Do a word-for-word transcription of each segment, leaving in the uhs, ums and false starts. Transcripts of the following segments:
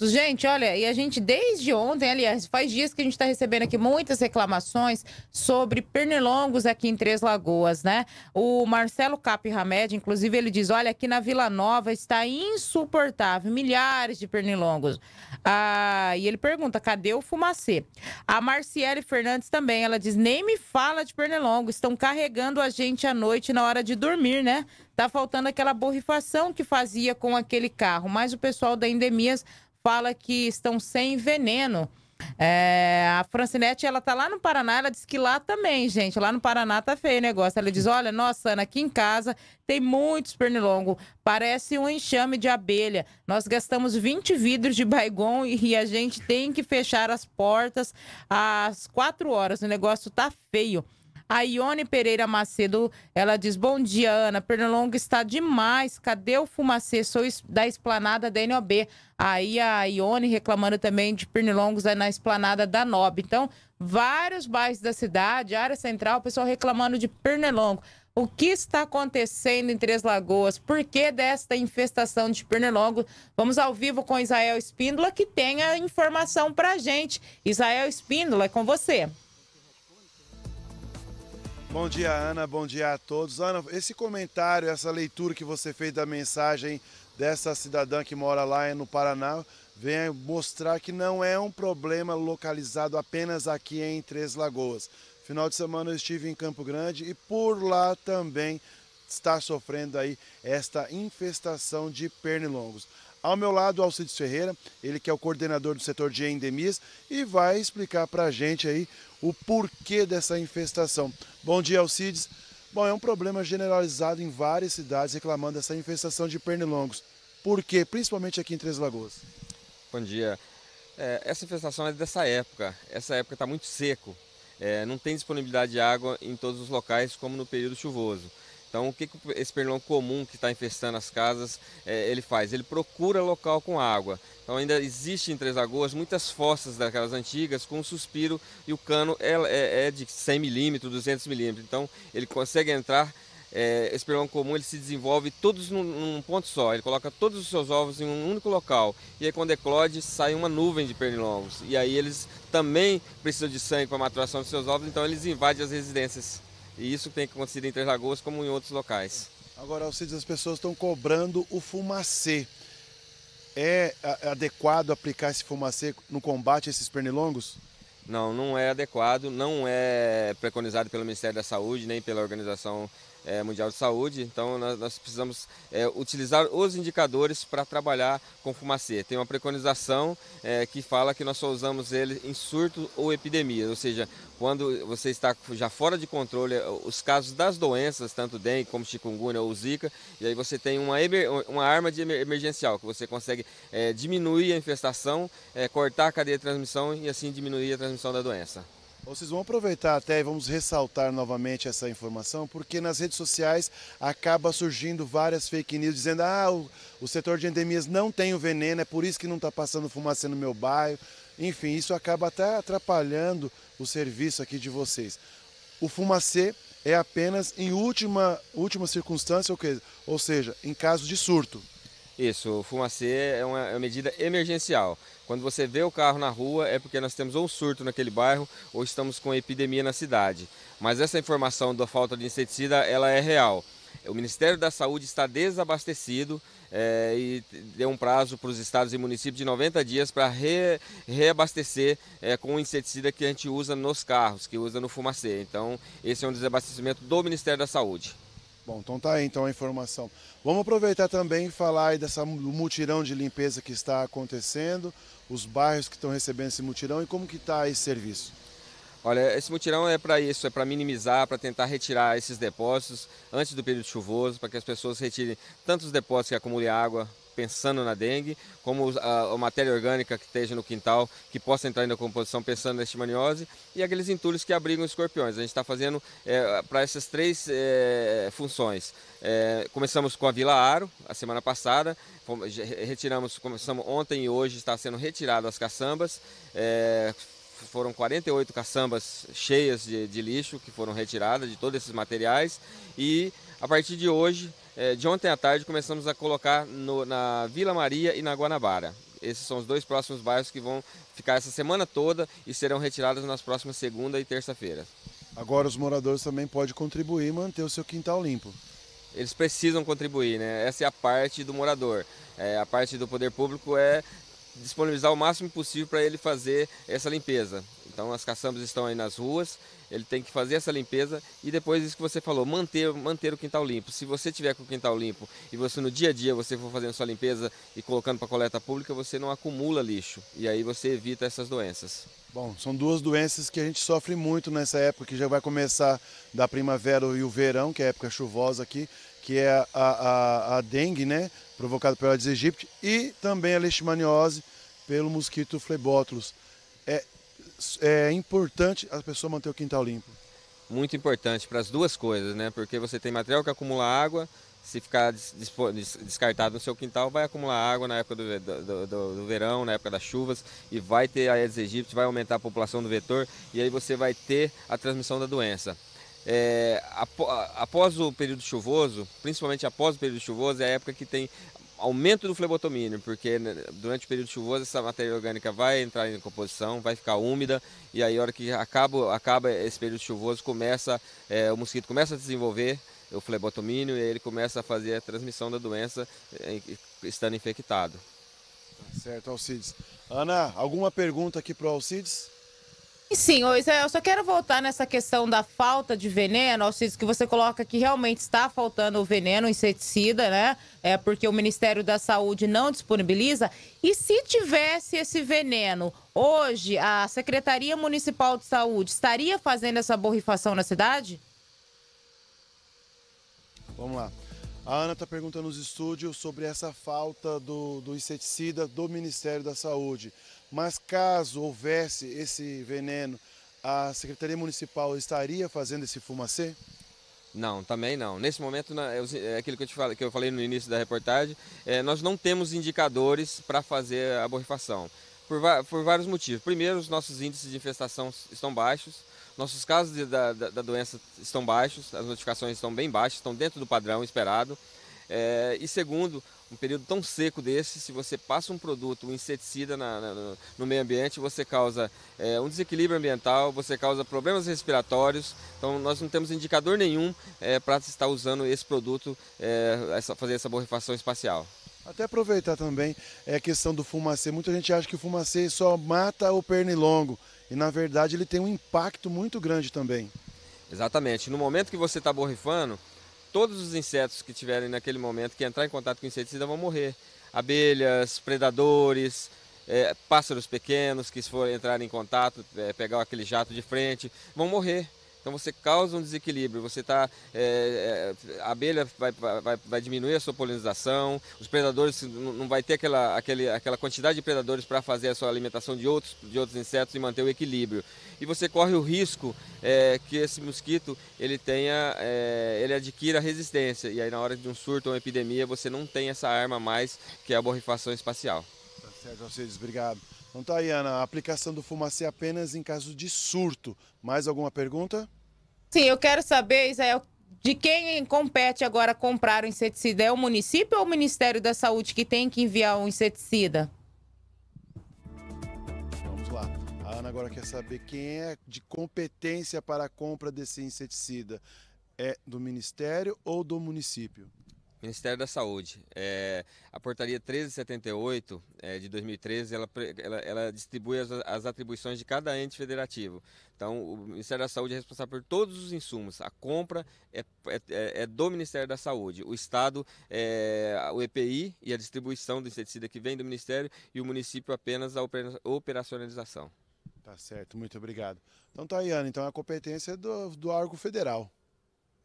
Gente, olha, e a gente desde ontem, aliás, faz dias que a gente está recebendo aqui muitas reclamações sobre pernilongos aqui em Três Lagoas, né? O Marcelo Capiramed, inclusive, ele diz, olha, aqui na Vila Nova está insuportável, milhares de pernilongos. Ah, e ele pergunta, cadê o fumacê? A Marciele Fernandes também, ela diz, nem me fala de pernilongo, estão carregando a gente à noite na hora de dormir, né? Tá faltando aquela borrifação que fazia com aquele carro, mas o pessoal da Endemias fala que estão sem veneno. É, a Francinete, ela tá lá no Paraná, ela diz que lá também, gente, lá no Paraná tá feio o negócio. Ela diz, olha, nossa, Ana, aqui em casa tem muitos pernilongos, parece um enxame de abelha. Nós gastamos vinte vidros de Baygon e a gente tem que fechar as portas às quatro horas, o negócio tá feio. A Ione Pereira Macedo, ela diz, bom dia, Ana, pernilongo está demais, cadê o fumacê? Sou da esplanada da N O B. Aí a Ione reclamando também de pernilongos na esplanada da N O B. Então, vários bairros da cidade, área central, o pessoal reclamando de pernilongo. O que está acontecendo em Três Lagoas? Por que desta infestação de pernilongo? Vamos ao vivo com Israel Espíndola, que tem a informação pra gente. Israel Espíndola, é com você. Bom dia, Ana. Bom dia a todos. Ana, esse comentário, essa leitura que você fez da mensagem dessa cidadã que mora lá no Paraná, vem mostrar que não é um problema localizado apenas aqui em Três Lagoas. Final de semana eu estive em Campo Grande e por lá também está sofrendo aí esta infestação de pernilongos. Ao meu lado, Alcides Ferreira, ele que é o coordenador do setor de endemias e vai explicar para a gente aí o porquê dessa infestação. Bom dia, Alcides. Bom, é um problema generalizado em várias cidades reclamando dessa infestação de pernilongos. Por quê? Principalmente aqui em Três Lagoas. Bom dia. É, essa infestação é dessa época. Essa época está muito seco. É, não tem disponibilidade de água em todos os locais, como no período chuvoso. Então, o que esse pernilongo comum que está infestando as casas, é, ele faz? Ele procura local com água. Então, ainda existe em Três Lagoas muitas fossas daquelas antigas com um suspiro e o cano é, é, é de cem milímetros, duzentos milímetros. Então, ele consegue entrar. É, esse pernilongo comum ele se desenvolve todos num, num ponto só. Ele coloca todos os seus ovos em um único local. E aí, quando eclode, sai uma nuvem de pernilongos. E aí, eles também precisam de sangue para a maturação dos seus ovos. Então, eles invadem as residências. E isso tem acontecido em Três Lagoas como em outros locais. Agora, Alcides, as pessoas estão cobrando o fumacê. É adequado aplicar esse fumacê no combate a esses pernilongos? Não, não é adequado, não é preconizado pelo Ministério da Saúde, nem pela Organização Mundial de Saúde. Então, nós, nós precisamos é, utilizar os indicadores para trabalhar com fumacê. Tem uma preconização é, que fala que nós só usamos ele em surto ou epidemia, ou seja, quando você está já fora de controle os casos das doenças, tanto dengue como chikungunya ou zika, e aí você tem uma, emer, uma arma de emer, emergencial, que você consegue é, diminuir a infestação, é, cortar a cadeia de transmissão e assim diminuir a transmissão da doença. Vocês vão aproveitar até e vamos ressaltar novamente essa informação, porque nas redes sociais acaba surgindo várias fake news dizendo ah, o, o setor de endemias não tem o veneno, é por isso que não está passando fumacê no meu bairro. Enfim, isso acaba até atrapalhando o serviço aqui de vocês. O fumacê é apenas em última, última circunstância, ou seja, em caso de surto. Isso, o fumacê é uma, é uma medida emergencial. Quando você vê o carro na rua, é porque nós temos ou um surto naquele bairro ou estamos com epidemia na cidade. Mas essa informação da falta de inseticida, ela é real. O Ministério da Saúde está desabastecido é, e deu um prazo para os estados e municípios de noventa dias para re, reabastecer é, com o inseticida que a gente usa nos carros, que usa no fumacê. Então, esse é um desabastecimento do Ministério da Saúde. Bom, então tá aí então a informação. Vamos aproveitar também e falar aí dessa mutirão de limpeza que está acontecendo, os bairros que estão recebendo esse mutirão e como que está esse serviço. Olha, esse mutirão é para isso, é para minimizar, para tentar retirar esses depósitos antes do período chuvoso, para que as pessoas retirem tanto os depósitos que acumulem água, pensando na dengue, como a, a matéria orgânica que esteja no quintal, que possa entrar na composição pensando na leishmaniose, e aqueles entulhos que abrigam escorpiões. A gente está fazendo é, para essas três é, funções. É, começamos com a Vila Aro, a semana passada, fomos, retiramos, começamos ontem e hoje está sendo retirado as caçambas, é, foram quarenta e oito caçambas cheias de, de lixo que foram retiradas de todos esses materiais e a partir de hoje, de ontem à tarde, começamos a colocar no, na Vila Maria e na Guanabara. Esses são os dois próximos bairros que vão ficar essa semana toda e serão retirados nas próximas segunda e terça-feira. Agora os moradores também podem contribuir e manter o seu quintal limpo. Eles precisam contribuir, né? Essa é a parte do morador. É, a parte do poder público é disponibilizar o máximo possível para ele fazer essa limpeza. Então as caçambas estão aí nas ruas, ele tem que fazer essa limpeza e depois isso que você falou, manter, manter o quintal limpo. Se você tiver com o quintal limpo e você no dia a dia você for fazendo sua limpeza e colocando para coleta pública, você não acumula lixo e aí você evita essas doenças. Bom, são duas doenças que a gente sofre muito nessa época, que já vai começar da primavera e o verão, que é a época chuvosa aqui, que é a, a, a dengue, né, provocada pela Aedes aegypti, e também a leishmaniose pelo mosquito flebótolos. É, é importante a pessoa manter o quintal limpo. Muito importante para as duas coisas, né? Porque você tem material que acumula água, se ficar descartado no seu quintal, vai acumular água na época do, do, do, do verão, na época das chuvas, e vai ter a Aedes aegypti, vai aumentar a população do vetor, e aí você vai ter a transmissão da doença. É, após o período chuvoso, principalmente após o período chuvoso, é a época que tem aumento do flebotomínio, porque durante o período chuvoso essa matéria orgânica vai entrar em composição, vai ficar úmida e aí a hora que acaba, acaba esse período chuvoso, começa, é, o mosquito começa a desenvolver o flebotomínio e ele começa a fazer a transmissão da doença estando infectado. Certo, Alcides. Ana, alguma pergunta aqui para o Alcides? Sim, Israel, eu só quero voltar nessa questão da falta de veneno, Alcides, que você coloca que realmente está faltando o veneno, o inseticida, né? É porque o Ministério da Saúde não disponibiliza. E se tivesse esse veneno, hoje a Secretaria Municipal de Saúde estaria fazendo essa borrifação na cidade? Vamos lá. A Ana está perguntando nos estúdios sobre essa falta do, do inseticida do Ministério da Saúde. Mas caso houvesse esse veneno, a Secretaria Municipal estaria fazendo esse fumacê? Não, também não. Nesse momento, é aquilo que eu, te falei, que eu falei no início da reportagem, é, nós não temos indicadores para fazer a borrifação, por, por vários motivos. Primeiro, os nossos índices de infestação estão baixos, nossos casos de, da, da doença estão baixos, as notificações estão bem baixas, estão dentro do padrão esperado. É, e segundo, um período tão seco desse, se você passa um produto, um inseticida na, na, no meio ambiente, você causa é, um desequilíbrio ambiental, você causa problemas respiratórios. Então nós não temos indicador nenhum é, para estar usando esse produto, é, essa, fazer essa borrifação espacial. Até aproveitar também é a questão do fumacê. Muita gente acha que o fumacê só mata o pernilongo e na verdade ele tem um impacto muito grande também. Exatamente, no momento que você está borrifando, todos os insetos que tiverem naquele momento que entrar em contato com inseticida vão morrer. Abelhas, predadores, é, pássaros pequenos que se for entrar em contato, é, pegar aquele jato de frente, vão morrer. Então você causa um desequilíbrio, você tá, é, é, a abelha vai, vai, vai diminuir a sua polinização, os predadores não vai ter aquela, aquele, aquela quantidade de predadores para fazer a sua alimentação de outros, de outros insetos e manter o equilíbrio. E você corre o risco é, que esse mosquito ele tenha, é, ele adquira resistência e aí na hora de um surto ou uma epidemia você não tem essa arma mais que é a borrifação espacial. Tá certo, Alcides, obrigado. Então tá aí, Ana, a aplicação do fumacê apenas em caso de surto. Mais alguma pergunta? Sim, eu quero saber, Israel, de quem compete agora comprar o inseticida? É o município ou o Ministério da Saúde que tem que enviar o inseticida? Vamos lá. A Ana agora quer saber quem é de competência para a compra desse inseticida. É do Ministério ou do município? Ministério da Saúde. É, a portaria treze setenta e oito é, de dois mil e treze, ela, ela, ela distribui as, as atribuições de cada ente federativo. Então, o Ministério da Saúde é responsável por todos os insumos. A compra é, é, é do Ministério da Saúde. O Estado, é, o E P I e a distribuição do inseticida que vem do Ministério e o município apenas a operacionalização. Tá certo, muito obrigado. Então, tá aí, Ana, então a competência é do, do órgão federal.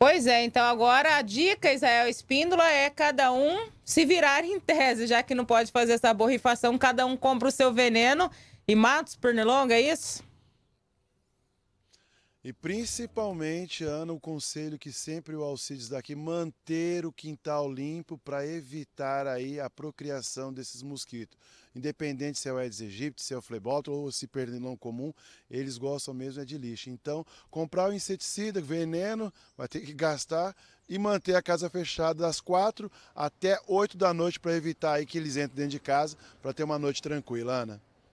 Pois é, então agora a dica, Israel Espíndola, é cada um se virar em tese, já que não pode fazer essa borrifação, cada um compra o seu veneno e mata os pernilongos, é isso? E principalmente, Ana, o conselho que sempre o Alcides dá aqui, manter o quintal limpo para evitar aí a procriação desses mosquitos. Independente se é o Aedes aegypti, se é o flebótomo ou se pernilão comum, eles gostam mesmo é de lixo. Então, comprar o inseticida, veneno, vai ter que gastar e manter a casa fechada das quatro até oito da noite para evitar aí que eles entrem dentro de casa, para ter uma noite tranquila, Ana.